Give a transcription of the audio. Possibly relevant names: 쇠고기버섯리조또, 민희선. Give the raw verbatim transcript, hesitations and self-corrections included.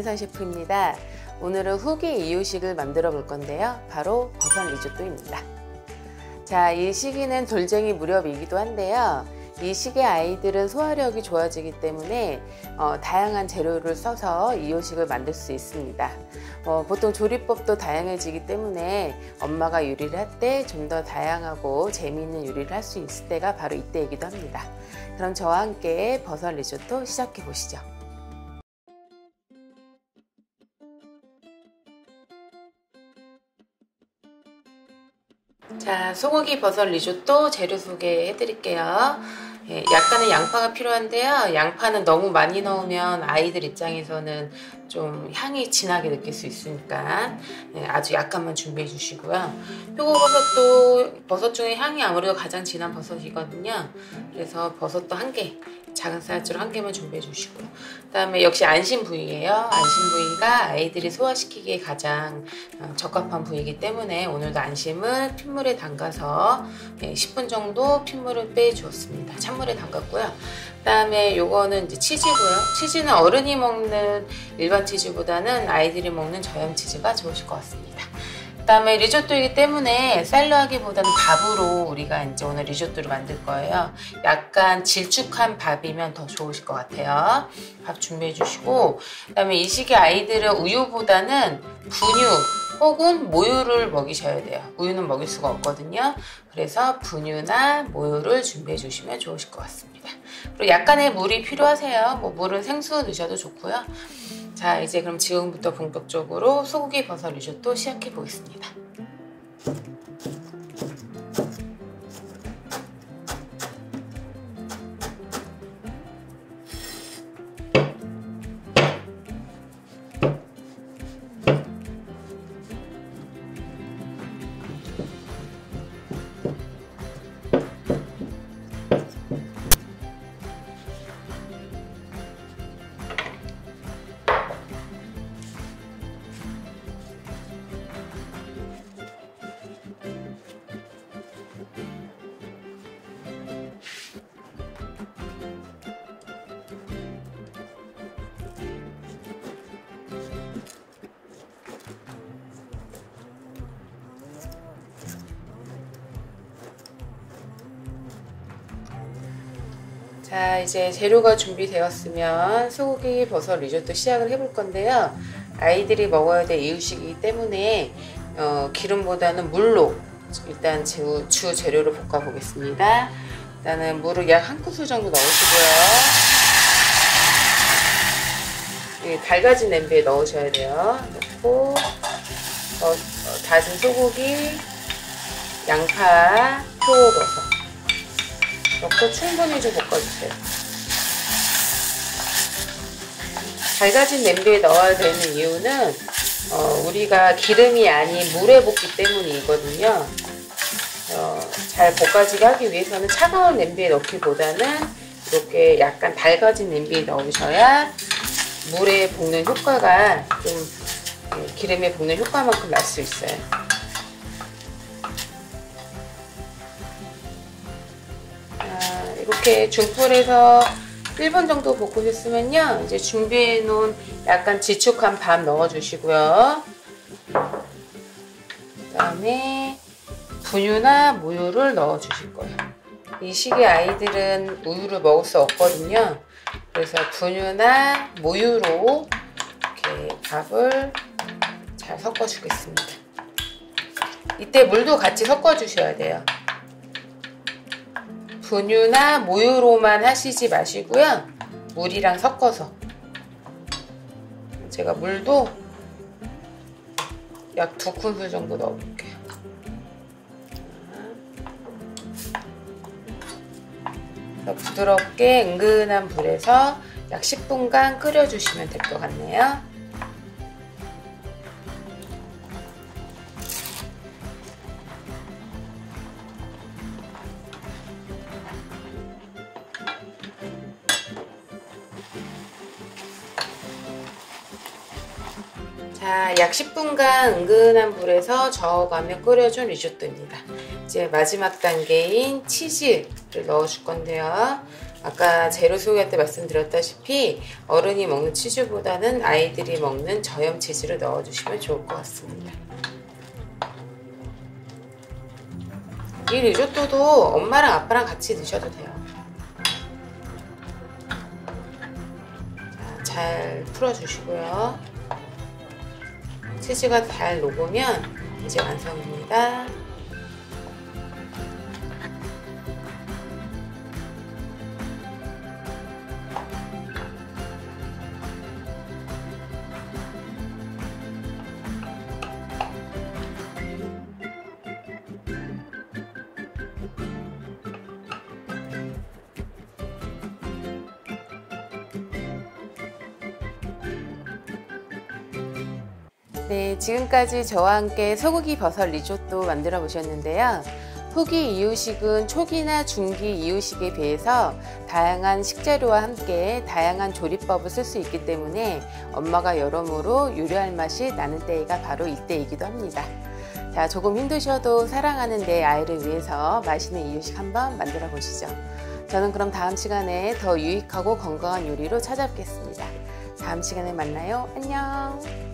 민희선 셰프입니다. 오늘은 후기 이유식을 만들어 볼 건데요. 바로 버섯 리조또입니다. 자, 이 시기는 돌쟁이 무렵이기도 한데요. 이 시기의 아이들은 소화력이 좋아지기 때문에 어, 다양한 재료를 써서 이유식을 만들 수 있습니다. 어, 보통 조리법도 다양해지기 때문에 엄마가 요리를 할 때 좀 더 다양하고 재미있는 요리를 할 수 있을 때가 바로 이때이기도 합니다. 그럼 저와 함께 버섯 리조또 시작해 보시죠. 자, 소고기 버섯 리조또 재료 소개해 드릴게요. 예, 약간의 양파가 필요한데요. 양파는 너무 많이 넣으면 아이들 입장에서는 좀 향이 진하게 느낄 수 있으니까 예, 아주 약간만 준비해 주시고요. 표고버섯도 버섯 중에 향이 아무래도 가장 진한 버섯이거든요. 그래서 버섯도 한 개, 작은 사이즈로 한 개만 준비해 주시고요. 그 다음에 역시 안심 부위예요. 안심 부위가 아이들이 소화시키기에 가장 적합한 부위이기 때문에 오늘도 안심은 핏물에 담가서 십 분 정도 핏물을 빼주었습니다. 찬물에 담갔고요. 그 다음에 요거는 이제 치즈고요. 치즈는 어른이 먹는 일반 치즈보다는 아이들이 먹는 저염 치즈가 좋으실 것 같습니다. 그 다음에 리조또이기 때문에 쌀로 하기보다는 밥으로 우리가 이제 오늘 리조또를 만들 거예요. 약간 질쭉한 밥이면 더 좋으실 것 같아요. 밥 준비해 주시고, 그 다음에 이 시기 아이들은 우유보다는 분유 혹은 모유를 먹이셔야 돼요. 우유는 먹일 수가 없거든요. 그래서 분유나 모유를 준비해 주시면 좋으실 것 같습니다. 그리고 약간의 물이 필요하세요. 뭐 물은 생수 넣으셔도 좋고요. 자, 이제 그럼 지금부터 본격적으로 소고기 버섯 리조또 시작해 보겠습니다. 자, 이제 재료가 준비되었으면 소고기 버섯 리조또 시작을 해볼 건데요. 아이들이 먹어야 될 이유식이기 때문에 어, 기름보다는 물로 일단 주, 주 재료를 볶아 보겠습니다. 일단은 물을 약 한 큰술 정도 넣으시고요. 예, 달가진 냄비에 넣으셔야 돼요. 넣고 어, 어, 다진 소고기, 양파, 표고버섯 넣고 충분히 좀 볶아주세요. 달가진 냄비에 넣어야 되는 이유는 어, 우리가 기름이 아닌 물에 볶기 때문이거든요. 어, 잘 볶아지게 하기 위해서는 차가운 냄비에 넣기보다는 이렇게 약간 달가진 냄비에 넣으셔야 물에 볶는 효과가 좀 예, 기름에 볶는 효과만큼 날 수 있어요. 이렇게 중불에서 일 분 정도 볶으셨으면요, 이제 준비해 놓은 약간 질쭉한 밥 넣어 주시고요. 그 다음에 분유나 모유를 넣어 주실 거예요. 이 시기 아이들은 우유를 먹을 수 없거든요. 그래서 분유나 모유로 이렇게 밥을 잘 섞어 주겠습니다. 이때 물도 같이 섞어 주셔야 돼요. 분유나 모유로만 하시지 마시고요. 물이랑 섞어서. 제가 물도 약 두 큰술 정도 넣어볼게요. 부드럽게 은근한 불에서 약 십 분간 끓여주시면 될 것 같네요. 자, 약 십 분간 은근한 불에서 저어가며 끓여준 리조또입니다. 이제 마지막 단계인 치즈를 넣어줄 건데요. 아까 재료 소개할 때 말씀드렸다시피 어른이 먹는 치즈보다는 아이들이 먹는 저염 치즈를 넣어주시면 좋을 것 같습니다. 이 리조또도 엄마랑 아빠랑 같이 드셔도 돼요. 자, 잘 풀어주시고요. 치즈가 잘 녹으면 이제 완성입니다. 네, 지금까지 저와 함께 소고기 버섯 리조또 만들어 보셨는데요. 후기 이유식은 초기나 중기 이유식에 비해서 다양한 식재료와 함께 다양한 조리법을 쓸 수 있기 때문에 엄마가 여러모로 요리할 맛이 나는 때가 바로 이때이기도 합니다. 자, 조금 힘드셔도 사랑하는 내 아이를 위해서 맛있는 이유식 한번 만들어 보시죠. 저는 그럼 다음 시간에 더 유익하고 건강한 요리로 찾아뵙겠습니다. 다음 시간에 만나요. 안녕.